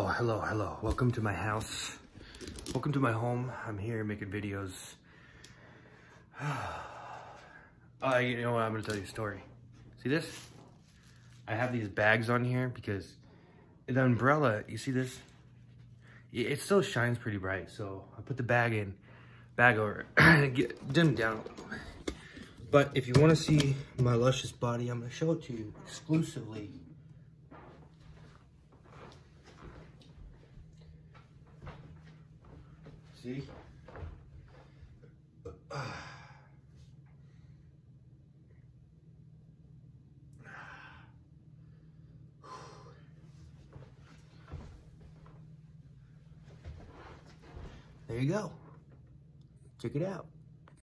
Oh, hello. Welcome to my house. Welcome to my home. I'm here making videos. You know what? I'm gonna tell you a story. See this? I have these bags on here because the umbrella, you see this? It still shines pretty bright, so I put the bag over it, get dimmed down a little. But if you want to see my luscious body, I'm gonna show it to you exclusively. See? There you go. Check it out.